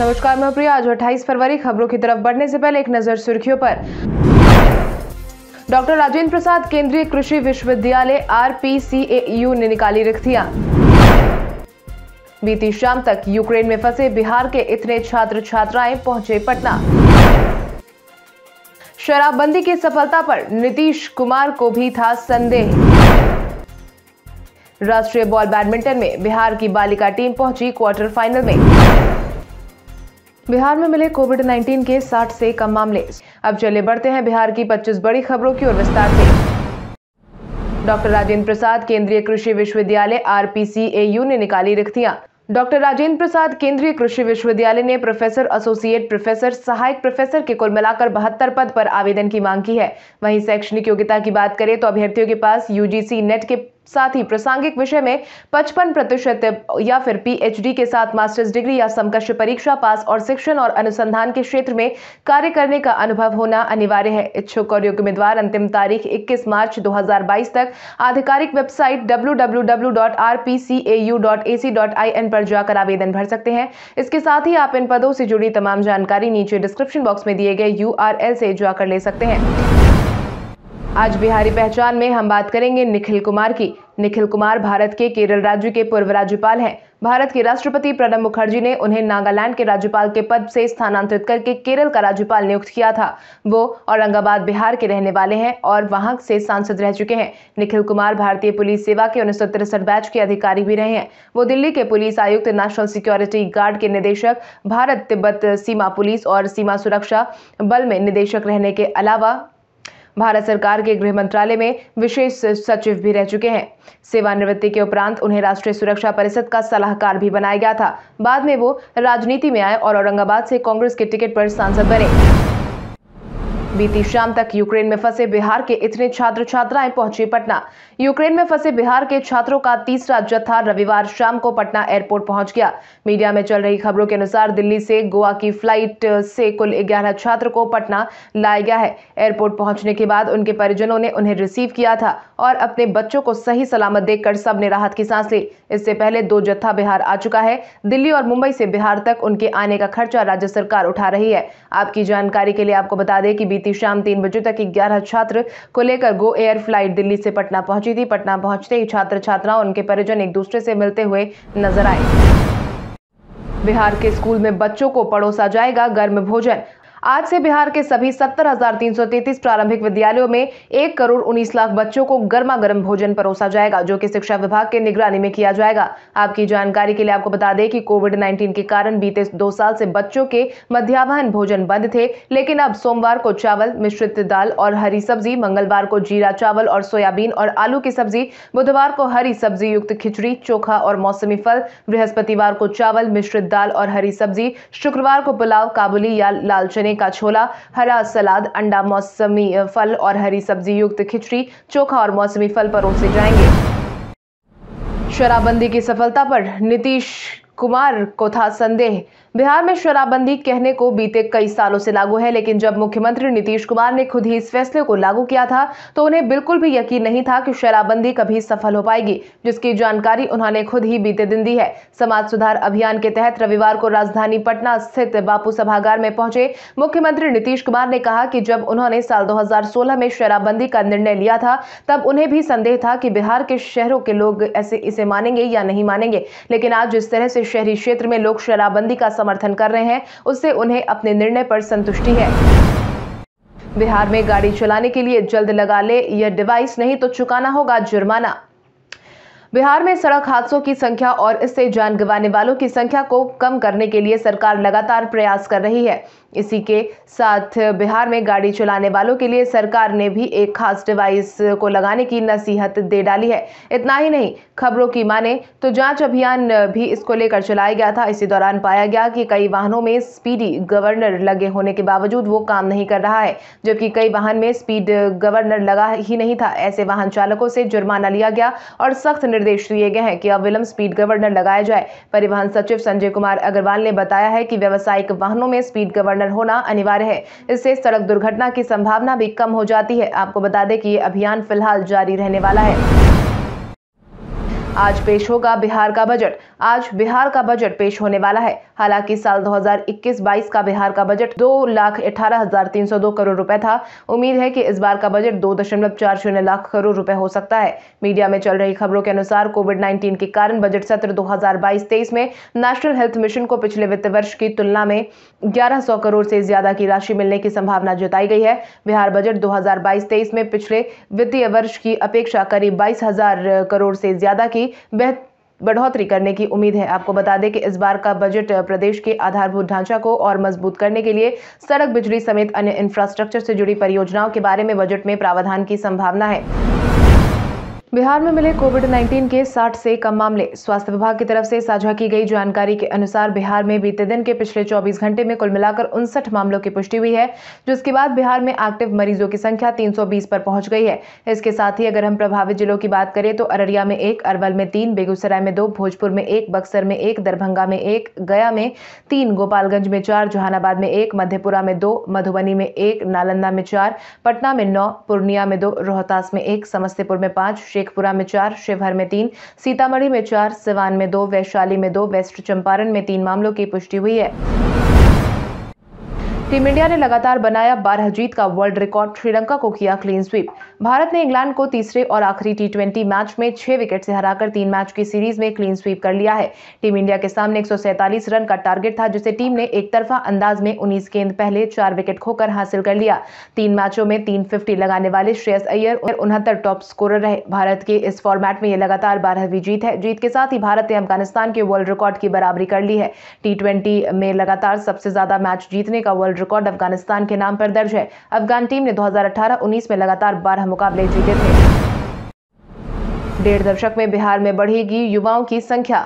नमस्कार, मैं प्रिया। आज 28 फरवरी, खबरों की तरफ बढ़ने से पहले एक नजर सुर्खियों पर। डॉक्टर राजेंद्र प्रसाद केंद्रीय कृषि विश्वविद्यालय आरपीसीएयू ने निकाली रिक्तियां। बीती शाम तक यूक्रेन में फंसे बिहार के इतने छात्र छात्राएं पहुंचे पटना। शराबबंदी की सफलता पर नीतीश कुमार को भी था संदेह। राष्ट्रीय बॉल बैडमिंटन में बिहार की बालिका टीम पहुंची क्वार्टर फाइनल में। बिहार में मिले कोविड-19 के 60 से कम मामले। अब चले बढ़ते हैं बिहार की 25 बड़ी खबरों की ओर विस्तार से। डॉक्टर राजेंद्र प्रसाद केंद्रीय कृषि विश्वविद्यालय आरपीसीएयू ने निकाली रिक्तियां। डॉक्टर राजेंद्र प्रसाद केंद्रीय कृषि विश्वविद्यालय ने प्रोफेसर, एसोसिएट प्रोफेसर, सहायक प्रोफेसर के कुल मिलाकर 72 पद पर आवेदन की मांग की है। वहीं शैक्षणिक योग्यता की बात करें तो अभ्यर्थियों के पास यूजीसी नेट के साथ ही प्रासंगिक विषय में 55% या फिर पीएचडी के साथ मास्टर्स डिग्री या समकक्ष परीक्षा पास और शिक्षण और अनुसंधान के क्षेत्र में कार्य करने का अनुभव होना अनिवार्य है। इच्छुक और योग्य उम्मीदवार अंतिम तारीख 21 मार्च 2022 तक आधिकारिक वेबसाइट www.rpcau.ac.in पर जाकर आवेदन भर सकते हैं। इसके साथ ही आप इन पदों से जुड़ी तमाम जानकारी नीचे डिस्क्रिप्शन बॉक्स में दिए गए URL से जाकर ले सकते हैं। आज बिहारी पहचान में हम बात करेंगे निखिल कुमार की। निखिल कुमार भारत के केरल राज्य के पूर्व राज्यपाल हैं। भारत के राष्ट्रपति प्रणब मुखर्जी ने उन्हें नागालैंड के राज्यपाल के पद से स्थानांतरित करके केरल का राज्यपाल नियुक्त किया था। वो औरंगाबाद बिहार के रहने वाले हैं और वहां से सांसद रह चुके हैं। निखिल कुमार भारतीय पुलिस सेवा के 1963 बैच के अधिकारी भी रहे हैं। वो दिल्ली के पुलिस आयुक्त, नेशनल सिक्योरिटी गार्ड के निदेशक, भारत तिब्बत सीमा पुलिस और सीमा सुरक्षा बल में निदेशक रहने के अलावा भारत सरकार के गृह मंत्रालय में विशेष सचिव भी रह चुके हैं। सेवानिवृत्ति के उपरांत उन्हें राष्ट्रीय सुरक्षा परिषद का सलाहकार भी बनाया गया था। बाद में वो राजनीति में आए और औरंगाबाद से कांग्रेस के टिकट पर सांसद बने। बीती शाम तक यूक्रेन में फंसे बिहार के इतने छात्र छात्राएं पहुंचे पटना। यूक्रेन में फंसे बिहार के छात्रों का तीसरा जत्था रविवार शाम को पटना एयरपोर्ट पहुंच गया। मीडिया में चल रही खबरों के अनुसार दिल्ली से गोवा की फ्लाइट से कुल 11 छात्र को पटना लाया गया है। एयरपोर्ट पहुंचने के बाद उनके परिजनों ने उन्हें रिसीव किया था और अपने बच्चों को सही सलामत देखकर सबने राहत की सांस ली। इससे पहले 2 जत्था बिहार आ चुका है। दिल्ली और मुंबई से बिहार तक उनके आने का खर्चा राज्य सरकार उठा रही है। आपकी जानकारी के लिए आपको बता दें कि बीती शाम 3 बजे तक 11 छात्र को लेकर गो एयर फ्लाइट दिल्ली से पटना पहुंची थी। पटना पहुंचते ही छात्र छात्राओं, उनके परिजन एक दूसरे से मिलते हुए नजर आए। बिहार के स्कूल में बच्चों को परोसा जाएगा गर्म भोजन। आज से बिहार के सभी 70,333 प्रारंभिक विद्यालयों में 1,19 करोड़ बच्चों को गर्मा गर्म भोजन परोसा जाएगा, जो कि शिक्षा विभाग के निगरानी में किया जाएगा। आपकी जानकारी के लिए आपको बता दें कि कोविड-19 के कारण बीते 2 साल से बच्चों के मध्याह्न भोजन बंद थे, लेकिन अब सोमवार को चावल, मिश्रित दाल और हरी सब्जी, मंगलवार को जीरा चावल और सोयाबीन और आलू की सब्जी, बुधवार को हरी सब्जी युक्त खिचड़ी, चोखा और मौसमी फल, बृहस्पतिवार को चावल, मिश्रित दाल और हरी सब्जी, शुक्रवार को पुलाव, काबुली या लाल चने का छोला, हरा सलाद, अंडा, मौसमी फल और हरी सब्जी युक्त खिचड़ी, चोखा और मौसमी फल परोसे जाएंगे। शराबबंदी की सफलता पर नीतीश कुमार को था संदेह। बिहार में शराबबंदी कहने को बीते कई सालों से लागू है, लेकिन जब मुख्यमंत्री नीतीश कुमार ने खुद ही इस फैसले को लागू किया था तो उन्हें बिल्कुल भी यकीन नहीं था कि शराबबंदी कभी सफल हो पाएगी, जिसकी जानकारी उन्होंने खुद ही बीते दिन दी है। समाज सुधार अभियान के तहत रविवार को राजधानी पटना स्थित बापू सभागार में पहुंचे मुख्यमंत्री नीतीश कुमार ने कहा कि जब उन्होंने साल 2016 में शराबबंदी का निर्णय लिया था तब उन्हें भी संदेह था कि बिहार के शहरों के लोग इसे मानेंगे या नहीं मानेंगे, लेकिन आज जिस तरह से शहरी क्षेत्र में लोग शराबबंदी का समर्थन कर रहे हैं उससे उन्हें अपने निर्णय पर संतुष्टि है। बिहार में गाड़ी चलाने के लिए जल्द लगा ले यह डिवाइस, नहीं तो चुकाना होगा जुर्माना। बिहार में सड़क हादसों की संख्या और इससे जान गंवाने वालों की संख्या को कम करने के लिए सरकार लगातार प्रयास कर रही है। इसी के साथ बिहार में गाड़ी चलाने वालों के लिए सरकार ने भी एक खास डिवाइस को लगाने की नसीहत दे डाली है। इतना ही नहीं, खबरों की माने तो जांच अभियान भी इसको लेकर चलाया गया था। इसी दौरान पाया गया कि कई वाहनों में स्पीडी गवर्नर लगे होने के बावजूद वो काम नहीं कर रहा है, जबकि कई वाहन में स्पीड गवर्नर लगा ही नहीं था। ऐसे वाहन चालकों से जुर्माना लिया गया और सख्त निर्देश दिए गए हैं कि अविलंब स्पीड गवर्नर लगाया जाए। परिवहन सचिव संजय कुमार अग्रवाल ने बताया है कि व्यावसायिक वाहनों में स्पीड गवर्नर होना अनिवार्य है, इससे सड़क दुर्घटना की संभावना भी कम हो जाती है। आपको बता दें कि ये अभियान फिलहाल जारी रहने वाला है। आज पेश होगा बिहार का बजट। आज बिहार का बजट पेश होने वाला है। हालांकि साल 2021-22 का बिहार का बजट 2,18,302 करोड़ रुपए था। उम्मीद है कि इस बार का बजट 2.40 लाख करोड़ रुपए हो सकता है। मीडिया में चल रही खबरों के अनुसार कोविड-19 के कारण बजट सत्र 2022-23 में नेशनल हेल्थ मिशन को पिछले वित्त वर्ष की तुलना में 1,100 करोड़ से ज्यादा की राशि मिलने की संभावना जताई गई है। बिहार बजट 2022-23 में पिछले वित्तीय वर्ष की अपेक्षा करीब 22,000 करोड़ से ज्यादा की बढ़ोतरी करने की उम्मीद है। आपको बता दें कि इस बार का बजट प्रदेश के आधारभूत ढांचा को और मजबूत करने के लिए सड़क, बिजली समेत अन्य इंफ्रास्ट्रक्चर से जुड़ी परियोजनाओं के बारे में बजट में प्रावधान की संभावना है। बिहार में मिले कोविड-19 के 60 से कम मामले। स्वास्थ्य विभाग की तरफ से साझा की गई जानकारी के अनुसार बिहार में बीते दिन के पिछले 24 घंटे में कुल मिलाकर 59 मामलों की पुष्टि हुई है, जिसके बाद बिहार में एक्टिव मरीजों की संख्या 320 पर पहुंच गई है। इसके साथ ही अगर हम प्रभावित जिलों की बात करें तो अररिया में 1, अरवल में 3, बेगूसराय में 2, भोजपुर में 1, बक्सर में 1, दरभंगा में 1, गया में 3, गोपालगंज में 4, जहानाबाद में 1, मधेपुरा में 2, मधुबनी में 1, नालंदा में 4, पटना में 9, पूर्णिया में 2, रोहतास में 1, समस्तीपुर में 5, शेखपुरा में 4, शिवहर में 3, सीतामढ़ी में 4, सिवान में 2, वैशाली में 2, वेस्ट चंपारण में 3 मामलों की पुष्टि हुई है। टीम इंडिया ने लगातार बनाया 12 जीत का वर्ल्ड रिकॉर्ड, श्रीलंका को किया क्लीन स्वीप। भारत ने इंग्लैंड को तीसरे और आखिरी टी20 मैच में 6 विकेट से हराकर 3 मैच की सीरीज में क्लीन स्वीप कर लिया है। टीम इंडिया के सामने 147 रन का टारगेट था, जिसे टीम ने एकतरफा अंदाज में 19 गेंद पहले 4 विकेट खोकर हासिल कर लिया। 3 मैचों में 350 लगाने वाले श्रेयस अय्यर 69 टॉप स्कोरर रहे। भारत के इस फॉर्मेट में ये लगातार 12वीं जीत है। जीत के साथ ही भारत ने अफगानिस्तान के वर्ल्ड रिकॉर्ड की बराबरी कर ली है। टी20 में लगातार सबसे ज्यादा मैच जीतने का वर्ल्ड रिकॉर्ड अफगानिस्तान के नाम पर दर्ज है। अफगान टीम ने 2018-19 में लगातार 12 मुकाबले जीते थे। 1.5 दशक में बिहार में बढ़ेगी युवाओं की संख्या।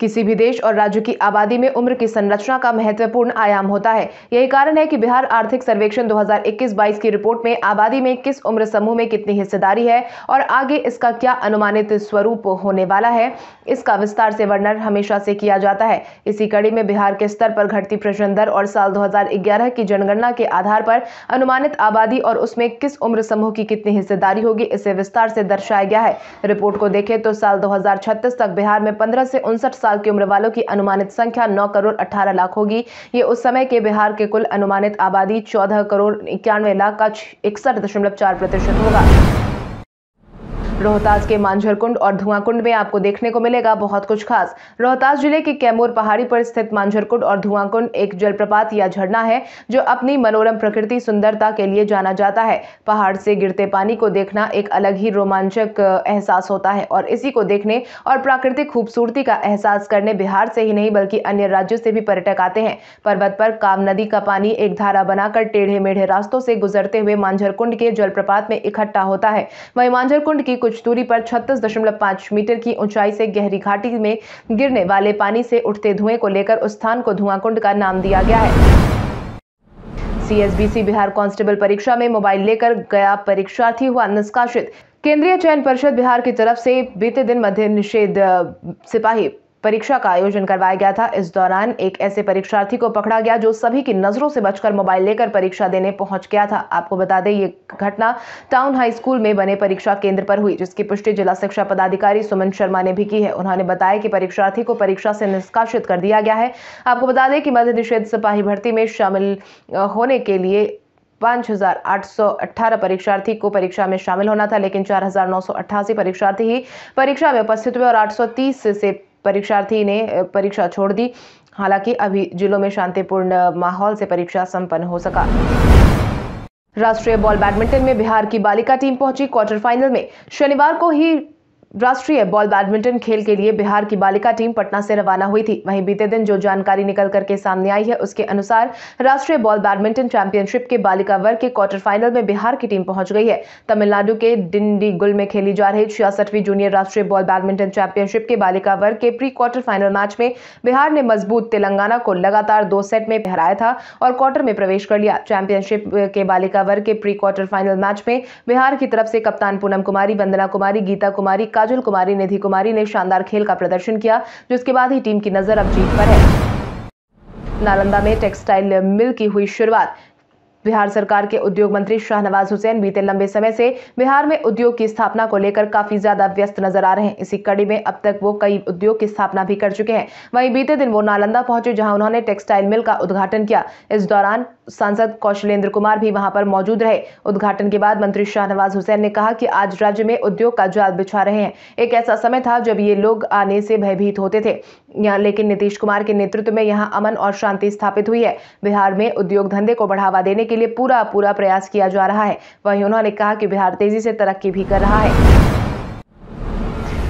किसी भी देश और राज्य की आबादी में उम्र की संरचना का महत्वपूर्ण आयाम होता है। यही कारण है कि बिहार आर्थिक सर्वेक्षण 2021-22 की रिपोर्ट में आबादी में किस उम्र समूह में कितनी हिस्सेदारी है और आगे इसका क्या अनुमानित स्वरूप होने वाला है, इसका विस्तार से वर्णन हमेशा से किया जाता है। इसी कड़ी में बिहार के स्तर पर घटती प्रजनन दर और साल 2011 की जनगणना के आधार पर अनुमानित आबादी और उसमें किस उम्र समूह की कितनी हिस्सेदारी होगी, इसे विस्तार से दर्शाया गया है। रिपोर्ट को देखें तो साल 2036 तक बिहार में 15 से 59 साल की उम्र वालों की अनुमानित संख्या 9 करोड़ 18 लाख होगी। ये उस समय के बिहार के कुल अनुमानित आबादी 14 करोड़ 91 लाख का 61.4% होगा। रोहतास के मांझर कुंड और धुआं कुंड में आपको देखने को मिलेगा बहुत कुछ खास। रोहतास जिले के कैमूर पहाड़ी पर स्थित मांझर कुंड और धुआं कुंड एक जलप्रपात या झरना है, जो अपनी मनोरम प्रकृति सुंदरता के लिए जाना जाता है। पहाड़ से गिरते पानी को देखना एक अलग ही रोमांचक एहसास होता है और इसी को देखने और प्राकृतिक खूबसूरती का एहसास करने बिहार से ही नहीं बल्कि अन्य राज्यों से भी पर्यटक आते हैं। पर्वत पर काम नदी का पानी एक धारा बनाकर टेढ़े मेढ़े रास्तों से गुजरते हुए मांझर कुंड के जलप्रपात में इकट्ठा होता है। वहीं मांझर कुंड की कुछ दूरी पर 36.5 मीटर की ऊंचाई से गहरी घाटी में गिरने वाले पानी से उठते धुएं को लेकर उस स्थान को धुआं कुंड का नाम दिया गया है। CSBC बिहार कांस्टेबल परीक्षा में मोबाइल लेकर गया परीक्षार्थी हुआ निष्कासित। केंद्रीय चयन परिषद बिहार की तरफ से बीते दिन मध्य निषेध सिपाही परीक्षा का आयोजन करवाया गया था। इस दौरान एक ऐसे परीक्षार्थी को पकड़ा गया जो सभी की नजरों से बचकर मोबाइल लेकर परीक्षा देने पहुंच गया था। आपको बता दें ये घटना टाउन हाई स्कूल में बने परीक्षा केंद्र पर हुई, जिसकी पुष्टि जिला शिक्षा पदाधिकारी सुमन शर्मा ने भी की है। उन्होंने बताया कि परीक्षार्थी को परीक्षा से निष्कासित कर दिया गया है। आपको बता दें कि मध्य निषेध सिपाही भर्ती में शामिल होने के लिए 5,818 परीक्षार्थी को परीक्षा में शामिल होना था, लेकिन 4,988 परीक्षार्थी ही परीक्षा में उपस्थित हुए और 830 से परीक्षार्थी ने परीक्षा छोड़ दी। हालांकि अभी जिलों में शांतिपूर्ण माहौल से परीक्षा संपन्न हो सका। राष्ट्रीय बॉल बैडमिंटन में बिहार की बालिका टीम पहुंची क्वार्टर फाइनल में। शनिवार को ही राष्ट्रीय बॉल बैडमिंटन खेल के लिए बिहार की बालिका टीम पटना से रवाना हुई थी। वहीं बीते दिन जो जानकारी निकल करके सामने आई है उसके अनुसार राष्ट्रीय बॉल बैडमिंटन चैंपियनशिप के बालिका वर्ग के क्वार्टर फाइनल में बिहार की टीम पहुंच गई है। तमिलनाडु के डिंडीगुल में खेली जा रही 66वीं जूनियर राष्ट्रीय बॉल बैडमिंटन चैंपियनशिप के बालिका वर्ग के प्री क्वार्टर फाइनल मैच में बिहार ने मजबूत तेलंगाना को लगातार 2 सेट में हराया था और क्वार्टर में प्रवेश कर लिया। चैंपियनशिप के बालिका वर्ग के प्री क्वार्टर फाइनल मैच में बिहार की तरफ से कप्तान पूनम कुमारी, वंदना कुमारी, गीता कुमारी, काजल कुमारी, निधि कुमारी ने शानदार खेल का प्रदर्शन किया, जिसके बाद ही टीम की नजर अब जीत पर है। नालंदा में टेक्सटाइल मिल की हुई शुरुआत। बिहार सरकार के उद्योग मंत्री शाहनवाज हुसैन बीते लंबे समय से बिहार में उद्योग की स्थापना को लेकर काफी ज्यादा व्यस्त नजर आ रहे हैं। इसी कड़ी में अब तक वो कई उद्योग की स्थापना भी कर चुके हैं। वहीं बीते दिन वो नालंदा पहुंचे, जहां उन्होंने टेक्सटाइल मिल का उद्घाटन किया। इस दौरान सांसद कौशलेंद्र कुमार भी वहां पर मौजूद रहे। उद्घाटन के बाद मंत्री शाहनवाज हुसैन ने कहा कि आज राज्य में उद्योग का जाल बिछा रहे हैं। एक ऐसा समय था जब ये लोग आने से भयभीत होते थे, लेकिन नीतीश कुमार के नेतृत्व में यहाँ अमन और शांति स्थापित हुई है। बिहार में उद्योग धंधे को बढ़ावा देने के लिए पूरा प्रयास किया जा रहा है। वहीं उन्होंने कहा कि बिहार तेजी से तरक्की भी कर रहा है।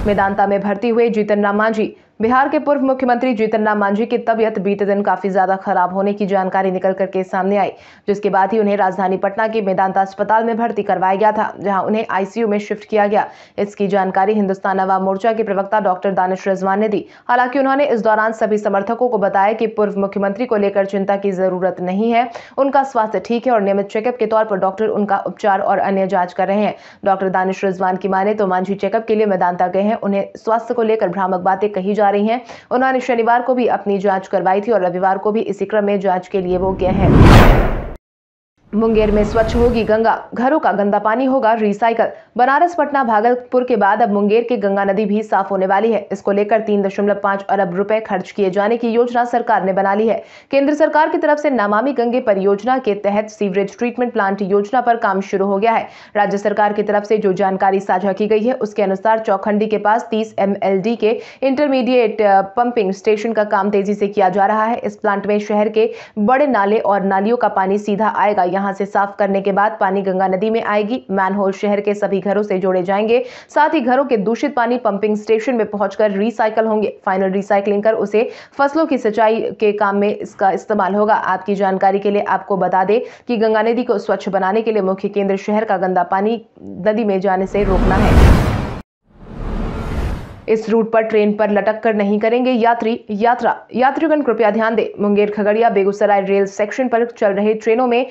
मेदांता में भर्ती हुए जीतन राम मांझी। बिहार के पूर्व मुख्यमंत्री जीतन राम मांझी की तबीयत बीते दिन काफी ज्यादा खराब होने की जानकारी निकल करके सामने आई, जिसके बाद ही उन्हें राजधानी पटना के मेदांता अस्पताल में भर्ती करवाया गया था, जहां उन्हें आईसीयू में शिफ्ट किया गया। इसकी जानकारी हिंदुस्तान अवाम मोर्चा के प्रवक्ता डॉक्टर दानिश रिजवान ने दी। हालांकि उन्होंने इस दौरान सभी समर्थकों को बताया कि पूर्व मुख्यमंत्री को लेकर चिंता की जरूरत नहीं है, उनका स्वास्थ्य ठीक है और नियमित चेकअप के तौर पर डॉक्टर उनका उपचार और अन्य जाँच कर रहे हैं। डॉक्टर दानिश रिजवान की माने तो मांझी चेकअप के लिए मेदांता गए हैं। उन्हें स्वास्थ्य को लेकर भ्रामक बातें कही रही हैं। उन्होंने शनिवार को भी अपनी जांच करवाई थी और रविवार को भी इसी क्रम में जांच के लिए वो गए हैं। मुंगेर में स्वच्छ होगी गंगा, घरों का गंदा पानी होगा रिसाइकल। बनारस, पटना, भागलपुर के बाद अब मुंगेर की गंगा नदी भी साफ होने वाली है। इसको लेकर 3.5 अरब रुपए खर्च किए जाने की योजना सरकार ने बना ली है। केंद्र सरकार की तरफ से नमामि गंगे परियोजना के तहत सीवरेज ट्रीटमेंट प्लांट योजना पर काम शुरू हो गया है। राज्य सरकार की तरफ से जो जानकारी साझा की गई है उसके अनुसार चौखंडी के पास 30 MLD के इंटरमीडिएट पंपिंग स्टेशन का काम तेजी से किया जा रहा है। इस प्लांट में शहर के बड़े नाले और नालियों का पानी सीधा आएगा। यहां से साफ करने के बाद पानी गंगा नदी में आएगी। मैनहोल शहर के सभी घरों से जोड़े जाएंगे। साथ ही घरों के दूषित पानी पंपिंग स्टेशन में पहुंचकर रिसाइकल होंगे। फाइनल रिसाइकलिंग कर उसे फसलों की सिंचाई के काम में इसका इस्तेमाल होगा। आपकी जानकारी के लिए आपको बता दें कि गंगा नदी को स्वच्छ बनाने के लिए मुख्य केंद्र शहर का गंदा पानी नदी में जाने से रोकना है। इस रूट पर ट्रेन पर लटक कर नहीं करेंगे यात्रीगण कृपया ध्यान दें। मुंगेर, खगड़िया, बेगूसराय रेल सेक्शन पर चल रही ट्रेनों में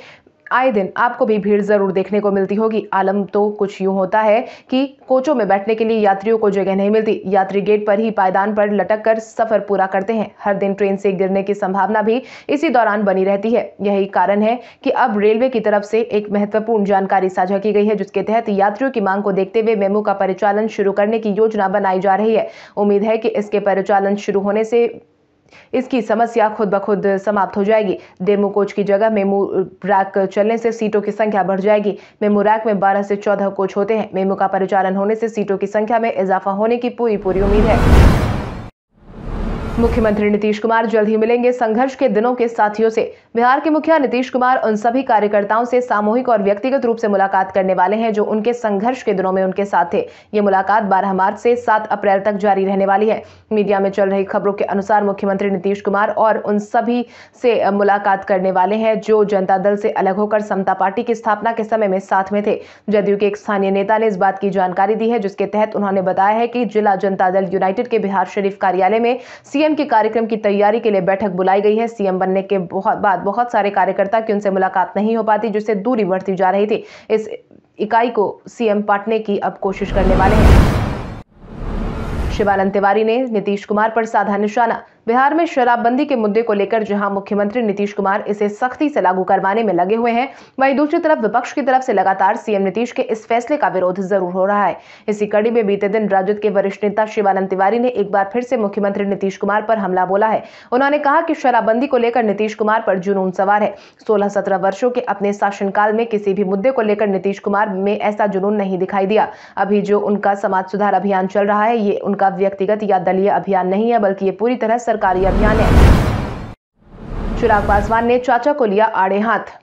आए दिन आपको भी भीड़ जरूर देखने को मिलती होगी। आलम तो कुछ यूं होता है कि कोचों में बैठने के लिए यात्रियों को जगह नहीं मिलती। यात्री गेट पर ही पायदान पर लटक कर सफर पूरा करते हैं। हर दिन ट्रेन से गिरने की संभावना भी इसी दौरान बनी रहती है। यही कारण है कि अब रेलवे की तरफ से एक महत्वपूर्ण जानकारी साझा की गई है, जिसके तहत यात्रियों की मांग को देखते हुए मेमू का परिचालन शुरू करने की योजना बनाई जा रही है। उम्मीद है कि इसके परिचालन शुरू होने से इसकी समस्या खुद ब खुद समाप्त हो जाएगी। डेमो कोच की जगह मेमू रैक चलने से सीटों की संख्या बढ़ जाएगी। मेमू रैक में 12 से 14 कोच होते हैं। मेमू का परिचालन होने से सीटों की संख्या में इजाफा होने की पूरी उम्मीद है। मुख्यमंत्री नीतीश कुमार जल्द ही मिलेंगे संघर्ष के दिनों के साथियों से। बिहार के मुखिया नीतीश कुमार उन सभी कार्यकर्ताओं से सामूहिक और व्यक्तिगत रूप से मुलाकात करने वाले हैं जो उनके संघर्ष के दिनों में उनके साथ थे। ये मुलाकात 12 मार्च से 7 अप्रैल तक जारी रहने वाली है। मीडिया में चल रही खबरों के अनुसार मुख्यमंत्री नीतीश कुमार और उन सभी से मुलाकात करने वाले हैं जो जनता दल से अलग होकर समता पार्टी की स्थापना के समय में साथ में थे। जदयू के एक स्थानीय नेता ने इस बात की जानकारी दी है, जिसके तहत उन्होंने बताया है कि जिला जनता दल यूनाइटेड के बिहार शरीफ कार्यालय में सीएम के कार्यक्रम की तैयारी के लिए बैठक बुलाई गई है। सीएम बनने के बहुत सारे कार्यकर्ता की उनसे मुलाकात नहीं हो पाती, जिससे दूरी बढ़ती जा रही थी। इस इकाई को सीएम पाटने की अब कोशिश करने वाले हैं। शिवानंद तिवारी ने नीतीश कुमार पर साधा निशाना। बिहार में शराबबंदी के मुद्दे को लेकर जहां मुख्यमंत्री नीतीश कुमार इसे सख्ती से लागू करवाने में लगे हुए हैं, वहीं दूसरी तरफ विपक्ष की तरफ से लगातार सीएम नीतीश के इस फैसले का विरोध जरूर हो रहा है। इसी कड़ी में बीते दिन राजद के वरिष्ठ नेता शिवानंद तिवारी ने एक बार फिर से मुख्यमंत्री नीतीश कुमार पर हमला बोला है। उन्होंने कहा कि शराबबंदी को लेकर नीतीश कुमार पर जुनून सवार है। 16-17 वर्षों के अपने शासनकाल में किसी भी मुद्दे को लेकर नीतीश कुमार में ऐसा जुनून नहीं दिखाई दिया। अभी जो उनका समाज सुधार अभियान चल रहा है ये उनका व्यक्तिगत या दलीय अभियान नहीं है, बल्कि ये पूरी तरह सरकारी अभियान है। चिराग पासवान ने चाचा को लिया आड़े हाथ।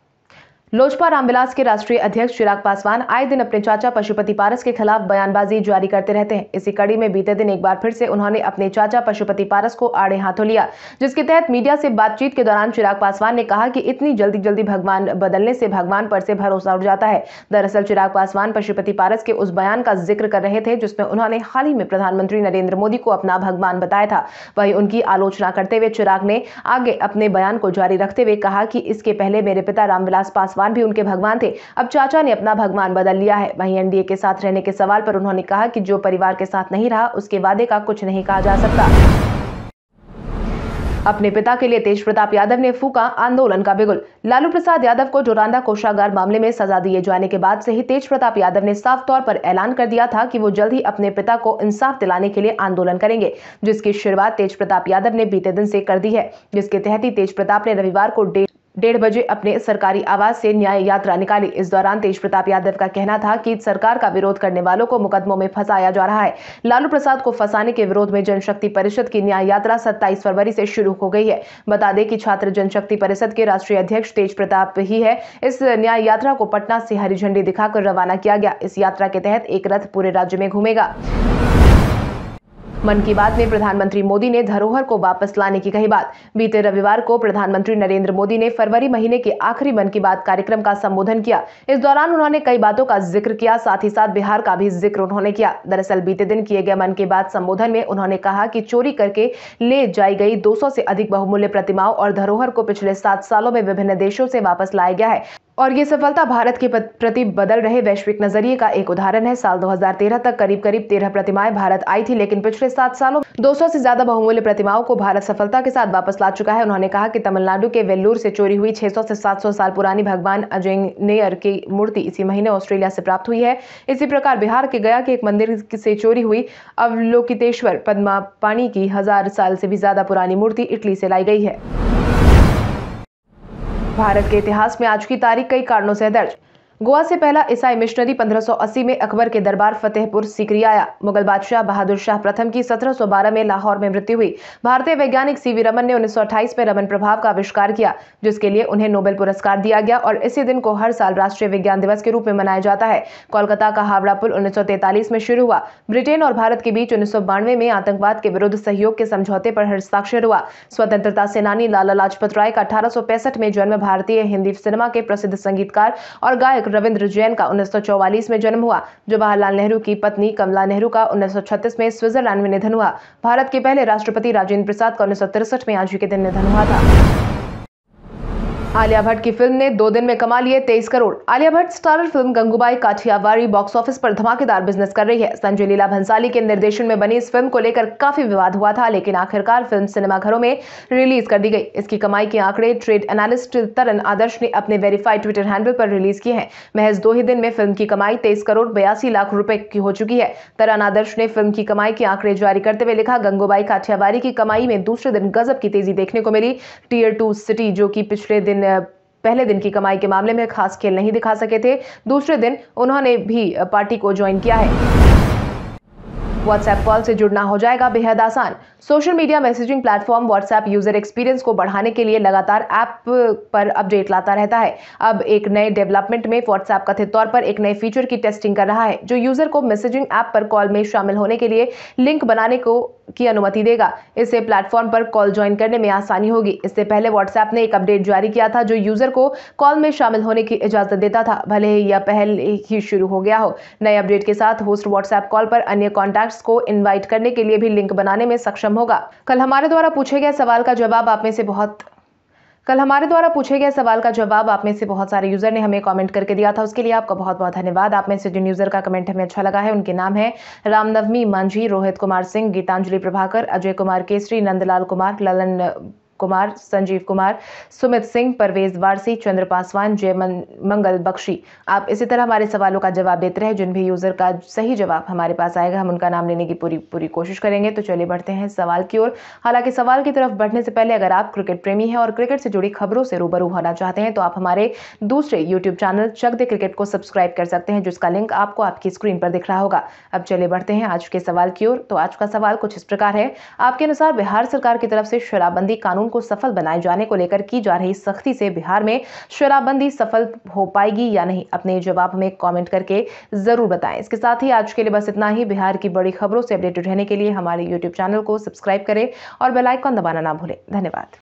लोजपा रामविलास के राष्ट्रीय अध्यक्ष चिराग पासवान आए दिन अपने चाचा पशुपति पारस के खिलाफ बयानबाजी जारी करते रहते हैं। इसी कड़ी में बीते दिन एक बार फिर से उन्होंने अपने चाचा पशुपति पारस को आड़े हाथों लिया, जिसके तहत मीडिया से बातचीत के दौरान चिराग पासवान ने कहा कि इतनी जल्दी भगवान बदलने से भगवान पर से भरोसा उठ जाता है। दरअसल चिराग पासवान पशुपति पारस के उस बयान का जिक्र कर रहे थे जिसमें उन्होंने हाल ही में प्रधानमंत्री नरेंद्र मोदी को अपना भगवान बताया था। वहीं उनकी आलोचना करते हुए चिराग ने आगे अपने बयान को जारी रखते हुए कहा कि इसके पहले मेरे पिता रामविलास पासवान भी उनके भगवान थे, अब चाचा ने अपना भगवान बदल लिया है। वहीं एनडीए के साथ रहने के सवाल पर उन्होंने कहा कि जो परिवार के साथ नहीं रहा उसके वादे का कुछ नहीं कहा जा सकता। अपने पिता के लिए तेज प्रताप यादव ने फूका आंदोलन का बिगुल। लालू प्रसाद यादव को जोरांदा कोषागार मामले में सजा दिए जाने के बाद से ही तेज प्रताप यादव ने साफ तौर पर ऐलान कर दिया था कि वो जल्द ही अपने पिता को इंसाफ दिलाने के लिए आंदोलन करेंगे, जिसकी शुरुआत तेज प्रताप यादव ने बीते दिन से कर दी है, जिसके तहत ही तेज प्रताप ने रविवार को 1:30 बजे अपने सरकारी आवास से न्याय यात्रा निकाली। इस दौरान तेज प्रताप यादव का कहना था कि सरकार का विरोध करने वालों को मुकदमों में फंसाया जा रहा है। लालू प्रसाद को फंसाने के विरोध में जनशक्ति परिषद की न्याय यात्रा 27 फरवरी से शुरू हो गई है। बता दें कि छात्र जनशक्ति परिषद के राष्ट्रीय अध्यक्ष तेज प्रताप ही है। इस न्याय यात्रा को पटना से हरी झंडी दिखाकर रवाना किया गया। इस यात्रा के तहत एक रथ पूरे राज्य में घूमेगा। मन की बात में प्रधानमंत्री मोदी ने धरोहर को वापस लाने की कही बात। बीते रविवार को प्रधानमंत्री नरेंद्र मोदी ने फरवरी महीने के आखिरी मन की बात कार्यक्रम का संबोधन किया। इस दौरान उन्होंने कई बातों का जिक्र किया, साथ ही साथ बिहार का भी जिक्र उन्होंने किया। दरअसल बीते दिन किए गए मन की बात संबोधन में उन्होंने कहा कि चोरी करके ले जाई गई 200 से अधिक बहुमूल्य प्रतिमाओं और धरोहर को पिछले 7 सालों में विभिन्न देशों से वापस लाया गया है और ये सफलता भारत के प्रति बदल रहे वैश्विक नजरिए का एक उदाहरण है। साल 2013 तक करीब करीब 13 प्रतिमाएं भारत आई थी, लेकिन पिछले 7 सालों 200 से ज्यादा बहुमूल्य प्रतिमाओं को भारत सफलता के साथ वापस ला चुका है। उन्होंने कहा कि तमिलनाडु के वेल्लूर से चोरी हुई 600 से 700 साल पुरानी भगवान अजंगनेयर की मूर्ति इसी महीने ऑस्ट्रेलिया से प्राप्त हुई है। इसी प्रकार बिहार के गया के एक मंदिर से चोरी हुई अवलोकितेश्वर पद्मापाणि की 1000 साल से भी ज्यादा पुरानी मूर्ति इटली से लाई गई है। भारत के इतिहास में आज की तारीख कई कारणों से दर्ज। गोवा से पहला ईसाई मिशनरी 1580 में अकबर के दरबार फतेहपुर सीकरी आया। मुगल बादशाह बहादुर शाह प्रथम की 1712 में लाहौर में मृत्यु हुई। भारतीय वैज्ञानिक सीवी रमन ने 1928 में रमन प्रभाव का आविष्कार किया, जिसके लिए उन्हें नोबेल पुरस्कार दिया गया और इसी दिन को हर साल राष्ट्रीय विज्ञान दिवस के रूप में मनाया जाता है। कोलकाता का हावड़ा पुल 1943 में शुरू हुआ। ब्रिटेन और भारत के बीच 1992 में आतंकवाद के विरुद्ध सहयोग के समझौते पर हस्ताक्षर हुआ। स्वतंत्रता सेनानी लाला लाजपत राय का 1865 में जन्म। भारतीय हिंदी सिनेमा के प्रसिद्ध संगीतकार और गायक रविंद्र जैन का 1944 में जन्म हुआ। जवाहरलाल नेहरू की पत्नी कमला नेहरू का 1936 में स्विट्जरलैंड में निधन हुआ। भारत के पहले राष्ट्रपति राजेंद्र प्रसाद का 1963 में आज ही के दिन निधन हुआ था। आलिया भट्ट की फिल्म ने 2 दिन में कमा लिए 23 crore. Alia Bhatt starrer film Gangubai Kathiawadi box office पर धमाकेदार बिजनेस कर रही है। संजय लीला भंसाली के निर्देशन में बनी इस फिल्म को लेकर काफी विवाद हुआ था, लेकिन आखिरकार फिल्म सिनेमाघरों में रिलीज कर दी गई। इसकी कमाई के आंकड़े ट्रेड एनालिस्ट तरन आदर्श ने अपने वेरीफाइड ट्विटर हैंडल पर रिलीज किए हैं। महज 2 ही दिन में फिल्म की कमाई 23 करोड़ 82 लाख रुपए की हो चुकी है। तरन आदर्श ने फिल्म की कमाई के आंकड़े जारी करते हुए लिखा, गंगूबाई काठियावाड़ी की कमाई में दूसरे दिन गजब की तेजी देखने को मिली। Tier 2 सिटी जो की पिछले दिन पहले दिन की कमाई के मामले में खास खेल नहीं दिखा सके थे, दूसरे दिन उन्होंने भी पार्टी को ज्वाइन किया है। व्हाट्सएप कॉल से जुड़ना हो जाएगा बेहद आसान। Social media messaging platform WhatsApp user experience को बढ़ाने के लिए लगातार ऐप पर अपडेट लाता रहता है। अब एक नए डेवलपमेंट में व्हाट्सएप कथित तौर पर एक नए फीचर की टेस्टिंग कर रहा है, जो यूजर को मैसेजिंग ऐप पर कॉल में शामिल होने के लिए लिंक बनाने की अनुमति देगा। इससे प्लेटफॉर्म पर कॉल ज्वाइन करने में आसानी होगी। इससे पहले व्हाट्सएप ने एक अपडेट जारी किया था जो यूजर को कॉल में शामिल होने की इजाजत देता था, भले ही यह पहले ही शुरू हो गया हो। नए अपडेट के साथ होस्ट व्हाट्सएप कॉल पर अन्य कॉन्टैक्ट्स को इनवाइट करने के लिए भी लिंक बनाने में सक्षम होगा। कल हमारे द्वारा पूछे गए सवाल का जवाब आप में से बहुत सारे यूजर ने हमें कमेंट करके दिया था, उसके लिए आपका बहुत बहुत धन्यवाद। आप में से जिन यूजर का कमेंट हमें अच्छा लगा है उनके नाम है रामनवमी मांझी, रोहित कुमार सिंह, गीतांजलि प्रभाकर, अजय कुमार केसरी, नंदलाल कुमार, ललन कुमार, संजीव कुमार, सुमित सिंह, परवेज वारसी, चंद्र पासवान, जय मंगल बख्शी। आप इसी तरह हमारे सवालों का जवाब देते रहे। जिन भी यूजर का सही जवाब हमारे पास आएगा हम उनका नाम लेने की पूरी कोशिश करेंगे। तो चलिए बढ़ते हैं सवाल की ओर। हालांकि सवाल की तरफ बढ़ने से पहले अगर आप क्रिकेट प्रेमी हैं और क्रिकेट से जुड़ी खबरों से रूबरू होना चाहते हैं तो आप हमारे दूसरे YouTube channel Chak De cricket को सब्सक्राइब कर सकते हैं, जिसका लिंक आपको आपकी स्क्रीन पर दिख रहा होगा। अब चलिए बढ़ते हैं आज के सवाल की ओर। तो आज का सवाल कुछ इस प्रकार है, आपके अनुसार बिहार सरकार की तरफ से शराबबंदी कानून को सफल बनाए जाने को लेकर की जा रही सख्ती से बिहार में शराबबंदी सफल हो पाएगी या नहीं? अपने जवाब में कमेंट करके जरूर बताएं। इसके साथ ही आज के लिए बस इतना ही। बिहार की बड़ी खबरों से अपडेटेड रहने के लिए हमारे YouTube चैनल को सब्सक्राइब करें और बेल आइकन दबाना ना भूलें। धन्यवाद।